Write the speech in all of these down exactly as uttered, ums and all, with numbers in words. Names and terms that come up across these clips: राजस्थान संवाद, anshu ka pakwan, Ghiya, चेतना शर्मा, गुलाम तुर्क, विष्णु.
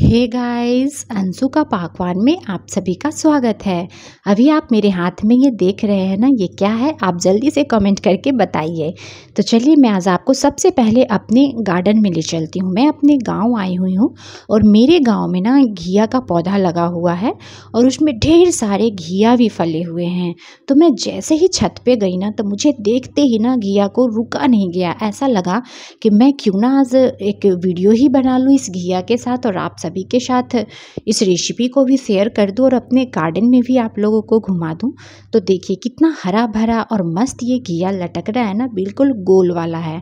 Hey guys, Anshu का पाकवान में आप सभी का स्वागत है। अभी आप मेरे हाथ में ये देख रहे हैं ना, ये क्या है? आप जल्दी से कमेंट करके बताइए। तो चलिए, मैं आज आपको सबसे पहले अपने गार्डन में ले चलती हूँ। मैं अपने गांव आई हुई हूँ और मेरे गांव में ना घिया का पौधा लगा हुआ है और उसमें ढेर सारे घिया भी फले हुए हैं। तो मैं जैसे ही छत पर गई ना, तो मुझे देखते ही ना घिया को रुका नहीं गया। ऐसा लगा कि मैं क्यों ना आज एक वीडियो ही बना लूँ इस घिया के साथ और आप सभी के साथ इस रेसिपी को भी शेयर कर दूं और अपने गार्डन में भी आप लोगों को घुमा दूं। तो देखिए कितना हरा भरा और मस्त ये घिया लटक रहा है ना, बिल्कुल गोल वाला है।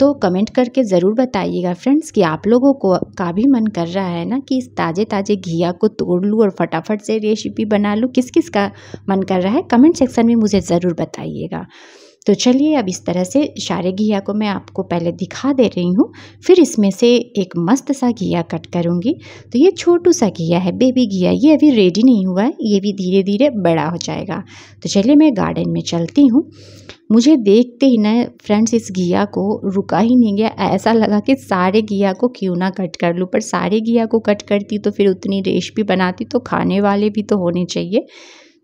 तो कमेंट करके ज़रूर बताइएगा फ्रेंड्स कि आप लोगों को का भी मन कर रहा है ना कि इस ताज़े ताज़े घिया को तोड़ लूँ और फटाफट से रेसिपी बना लूँ। किस किस का मन कर रहा है कमेंट सेक्शन में मुझे ज़रूर बताइएगा। तो चलिए, अब इस तरह से सारे घिया को मैं आपको पहले दिखा दे रही हूँ, फिर इसमें से एक मस्त सा घिया कट करूँगी। तो ये छोटू सा घिया है, बेबी घिया, ये अभी रेडी नहीं हुआ है, ये भी धीरे धीरे बड़ा हो जाएगा। तो चलिए, मैं गार्डन में चलती हूँ। मुझे देखते ही ना फ्रेंड्स इस घिया को रुका ही नहीं गया। ऐसा लगा कि सारे घिया को क्यों ना कट कर लूँ, पर सारे घिया को कट करती तो फिर उतनी रेसिपी बनाती तो खाने वाले भी तो होने चाहिए।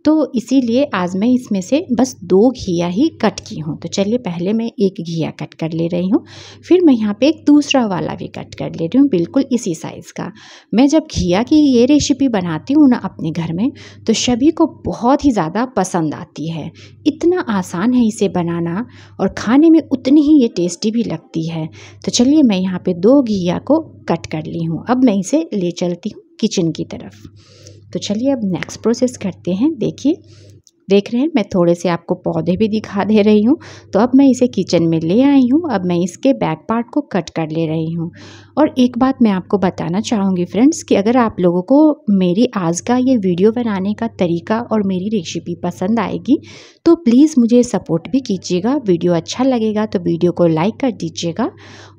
तो इसीलिए आज मैं इसमें से बस दो घिया ही कट की हूँ। तो चलिए, पहले मैं एक घिया कट कर ले रही हूँ, फिर मैं यहाँ पे एक दूसरा वाला भी कट कर ले रही हूँ, बिल्कुल इसी साइज़ का। मैं जब घिया की ये रेसिपी बनाती हूँ ना अपने घर में, तो सभी को बहुत ही ज़्यादा पसंद आती है। इतना आसान है इसे बनाना और खाने में उतनी ही ये टेस्टी भी लगती है। तो चलिए, मैं यहाँ पर दो घिया को कट कर ली हूँ। अब मैं इसे ले चलती हूँ किचन की तरफ। तो चलिए, अब नेक्स्ट प्रोसेस करते हैं। देखिए, देख रहे हैं, मैं थोड़े से आपको पौधे भी दिखा दे रही हूँ। तो अब मैं इसे किचन में ले आई हूँ। अब मैं इसके बैक पार्ट को कट कर ले रही हूँ। और एक बात मैं आपको बताना चाहूँगी फ्रेंड्स कि अगर आप लोगों को मेरी आज का ये वीडियो बनाने का तरीका और मेरी रेसिपी पसंद आएगी तो प्लीज़ मुझे सपोर्ट भी कीजिएगा। वीडियो अच्छा लगेगा तो वीडियो को लाइक कर दीजिएगा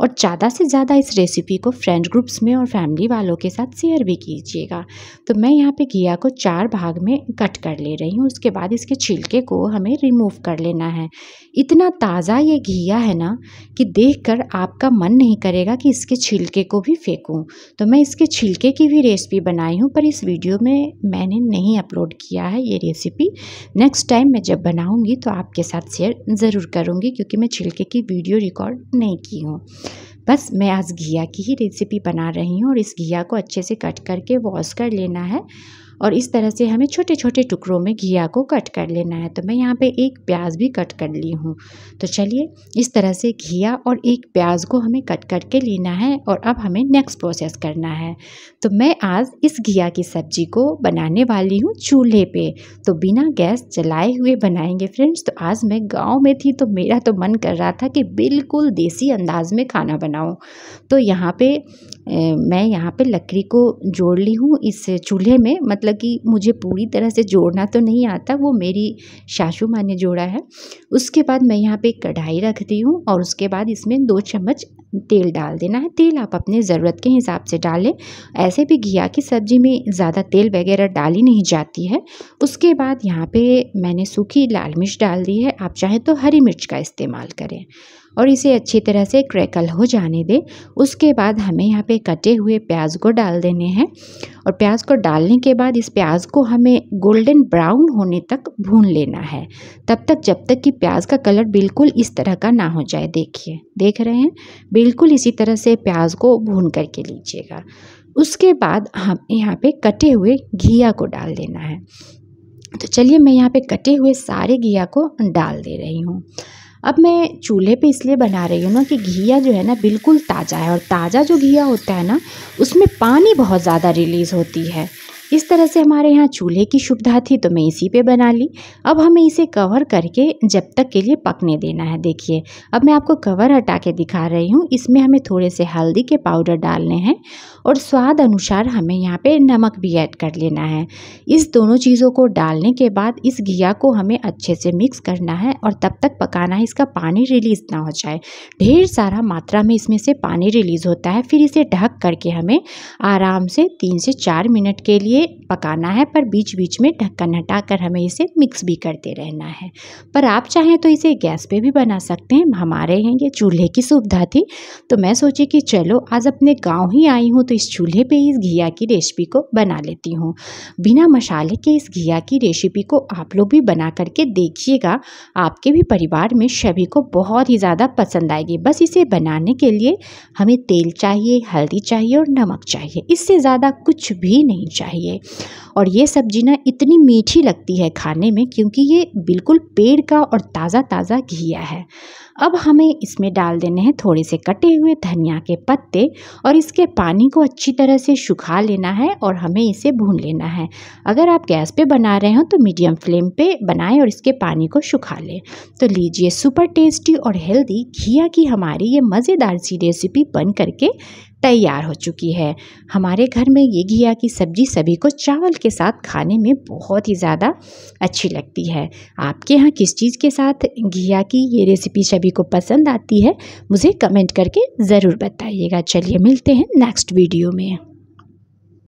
और ज़्यादा से ज़्यादा इस रेसिपी को फ्रेंड ग्रुप्स में और फैमिली वालों के साथ शेयर भी कीजिएगा। तो मैं यहाँ पर घिया को चार भाग में कट कर ले रही हूँ। उसके बाद इसके छिलके को हमें रिमूव कर लेना है। इतना ताज़ा ये घिया है ना कि देखकर आपका मन नहीं करेगा कि इसके छिलके को भी फेंकूं। तो मैं इसके छिलके की भी रेसिपी बनाई हूँ, पर इस वीडियो में मैंने नहीं अपलोड किया है ये रेसिपी। नेक्स्ट टाइम मैं जब बनाऊँगी तो आपके साथ शेयर ज़रूर करूँगी, क्योंकि मैं छिलके की वीडियो रिकॉर्ड नहीं की हूँ। बस मैं आज घिया की ही रेसिपी बना रही हूँ और इस घिया को अच्छे से कट करके वॉश कर लेना है और इस तरह से हमें छोटे छोटे टुकड़ों में घिया को कट कर लेना है। तो मैं यहाँ पे एक प्याज भी कट कर ली हूँ। तो चलिए, इस तरह से घिया और एक प्याज को हमें कट करके लेना है और अब हमें नेक्स्ट प्रोसेस करना है। तो मैं आज इस घिया की सब्जी को बनाने वाली हूँ चूल्हे पे, तो बिना गैस जलाए हुए बनाएंगे फ्रेंड्स। तो आज मैं गाँव में थी तो मेरा तो मन कर रहा था कि बिल्कुल देसी अंदाज में खाना बनाऊँ। तो यहाँ पे ए, मैं यहाँ पे लकड़ी को जोड़ ली हूँ इस चूल्हे में। मतलब कि मुझे पूरी तरह से जोड़ना तो नहीं आता, वो मेरी सासू माँ ने जोड़ा है। उसके बाद मैं यहाँ पे कढ़ाई रख दी हूँ और उसके बाद इसमें दो चम्मच तेल डाल देना है। तेल आप अपने ज़रूरत के हिसाब से डालें, ऐसे भी घिया की सब्ज़ी में ज़्यादा तेल वगैरह डाली नहीं जाती है। उसके बाद यहाँ पे मैंने सूखी लाल मिर्च डाल दी है, आप चाहें तो हरी मिर्च का इस्तेमाल करें और इसे अच्छी तरह से क्रैकल हो जाने दें। उसके बाद हमें यहाँ पे कटे हुए प्याज को डाल देने हैं और प्याज को डालने के बाद इस प्याज को हमें गोल्डन ब्राउन होने तक भून लेना है, तब तक जब तक कि प्याज का कलर बिल्कुल इस तरह का ना हो जाए। देखिए, देख रहे हैं, बिल्कुल इसी तरह से प्याज को भून करके लीजिएगा। उसके बाद हमें यहाँ पे कटे हुए घिया को डाल देना है। तो चलिए, मैं यहाँ पे कटे हुए सारे घिया को डाल दे रही हूँ। अब मैं चूल्हे पे इसलिए बना रही हूँ ना कि घिया जो है ना बिल्कुल ताज़ा है और ताज़ा जो घिया होता है ना उसमें पानी बहुत ज़्यादा रिलीज़ होती है। इस तरह से हमारे यहाँ चूल्हे की सुविधा थी तो मैं इसी पे बना ली। अब हमें इसे कवर करके जब तक के लिए पकने देना है। देखिए, अब मैं आपको कवर हटा के दिखा रही हूँ। इसमें हमें थोड़े से हल्दी के पाउडर डालने हैं और स्वाद अनुसार हमें यहाँ पे नमक भी ऐड कर लेना है। इस दोनों चीज़ों को डालने के बाद इस घिया को हमें अच्छे से मिक्स करना है और तब तक पकाना है, इसका पानी रिलीज़ ना हो जाए। ढेर सारा मात्रा में इसमें से पानी रिलीज़ होता है। फिर इसे ढक करके हमें आराम से तीन से चार मिनट के लिए इसे पकाना है, पर बीच बीच में ढक्कन हटाकर हमें इसे मिक्स भी करते रहना है। पर आप चाहें तो इसे गैस पे भी बना सकते हैं, हमारे यहाँ ये चूल्हे की सुविधा थी तो मैं सोची कि चलो आज अपने गांव ही आई हूँ तो इस चूल्हे पे इस घिया की रेसिपी को बना लेती हूँ। बिना मसाले के इस घिया की रेसिपी को आप लोग भी बना करके देखिएगा, आपके भी परिवार में सभी को बहुत ही ज़्यादा पसंद आएगी। बस इसे बनाने के लिए हमें तेल चाहिए, हल्दी चाहिए और नमक चाहिए, इससे ज़्यादा कुछ भी नहीं चाहिए। और ये सब्जी ना इतनी मीठी लगती है खाने में क्योंकि ये बिल्कुल पेड़ का और ताज़ा ताज़ा घिया है। अब हमें इसमें डाल देने हैं थोड़े से कटे हुए धनिया के पत्ते और इसके पानी को अच्छी तरह से सुखा लेना है और हमें इसे भून लेना है। अगर आप गैस पे बना रहे हो तो मीडियम फ्लेम पे बनाएं और इसके पानी को सुखा लें। तो लीजिए, सुपर टेस्टी और हेल्दी घिया की हमारी ये मज़ेदार सी रेसिपी बन करके तैयार हो चुकी है। हमारे घर में ये घिया की सब्जी सभी को चावल के साथ खाने में बहुत ही ज़्यादा अच्छी लगती है। आपके यहाँ किस चीज़ के साथ घिया की ये रेसिपी सभी को पसंद आती है, मुझे कमेंट करके ज़रूर बताइएगा। चलिए मिलते हैं नेक्स्ट वीडियो में।